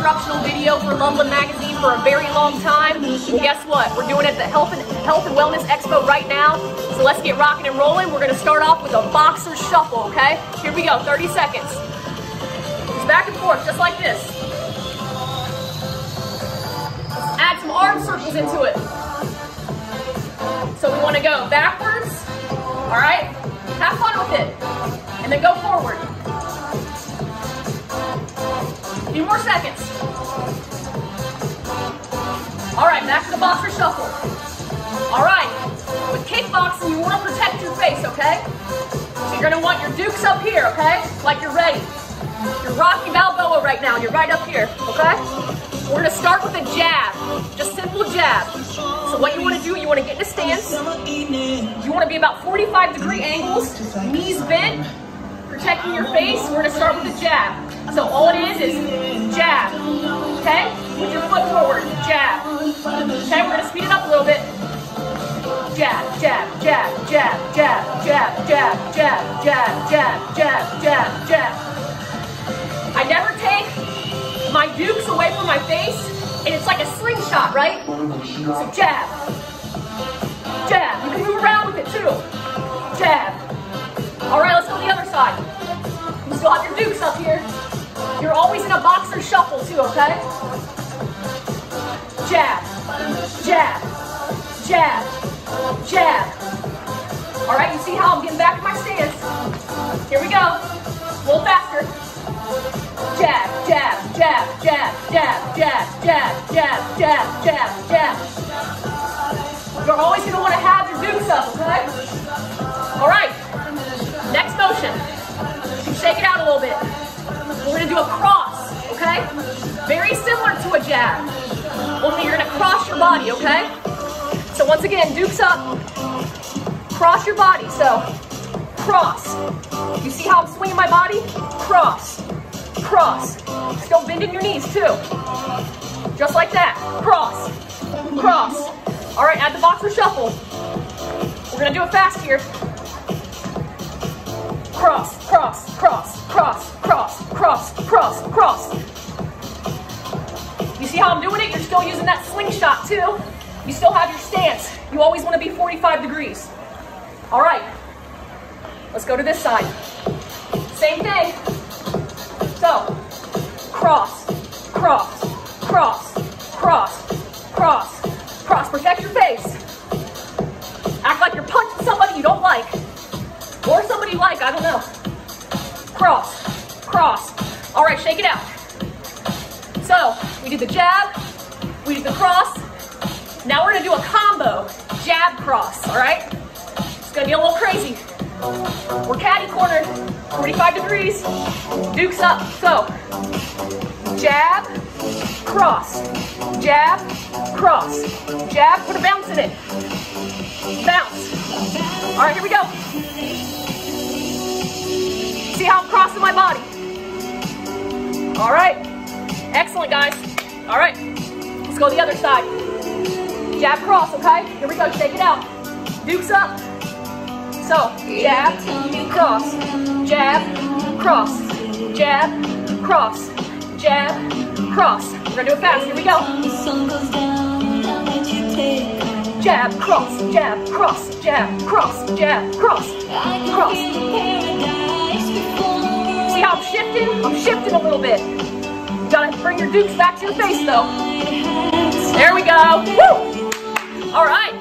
instructional video for Loveland Magazine for a very long time. And guess what? We're doing it at the Health and Wellness Expo right now. So let's get rocking and rolling. We're gonna start off with a boxer shuffle, okay? Here we go, 30 seconds. Just back and forth, just like this. Add some arm circles into it. So we wanna go backwards, all right? Have fun with it, and then go forward. A few more seconds. All right, back to the boxer shuffle. All right, with kickboxing, you wanna protect your face, okay? So you're gonna want your dukes up here, okay? Like you're ready. You're Rocky Balboa right now, you're right up here, okay? We're gonna start with a jab, just simple jab. So what you wanna do, you wanna get in a stance. You wanna be about 45-degree angles, knees bent, protecting your face. We're gonna start with a jab. So all it is jab, okay? With your foot forward, jab. Okay, we're gonna speed it up a little bit. Jab, jab, jab, jab, jab, jab, jab, jab, jab, jab, jab, jab, jab. I never take my dukes away from my face, and it's like a slingshot, right? So jab, jab. You can move around with it too. Jab. All right, let's go to the other side. You still have your dukes up here. You're always in a boxer shuffle too, okay? Jab, jab, jab, jab. All right, you see how I'm getting back in my stance. Here we go. A little faster. Jab, jab, jab, jab, jab, jab, jab, jab, jab, jab, jab. You're always gonna wanna have your dukes up, okay? All right, next motion. Shake it out a little bit. We're gonna do a cross, okay? Very similar to a jab. Only you're gonna cross your body, okay? So once again, dukes up, cross your body, so cross. You see how I'm swinging my body? Cross. Cross. Still bending your knees too. Just like that. Cross. Cross. All right, add the boxer shuffle. We're gonna do it fast here. Cross, cross, cross, cross, cross, cross, cross, cross. You see how I'm doing it? You're still using that slingshot too. You still have your stance. You always wanna be 45 degrees. All right, let's go to this side. Same thing. So, cross, cross, cross, cross, cross, cross. Protect your face. Act like you're punching somebody you don't like. Or somebody you like, I don't know. Cross, cross. All right, shake it out. So, we did the jab, we did the cross. Now we're gonna do a combo, jab, cross, all right? It's gonna be a little crazy. We're catty cornered, 45 degrees, dukes up, so. Jab, cross, jab, cross, jab, put a bounce in it, bounce. All right, here we go. See how I'm crossing my body? All right, excellent guys. All right, let's go to the other side. Jab, cross, okay? Here we go, shake it out, dukes up. So, jab, cross, jab, cross, jab, cross, jab, cross. We're gonna do it fast, here we go. Jab, cross, jab, cross, jab, cross, jab, cross, cross. See how I'm shifting? I'm shifting a little bit. You gotta bring your dukes back to your face though. There we go, woo! All right.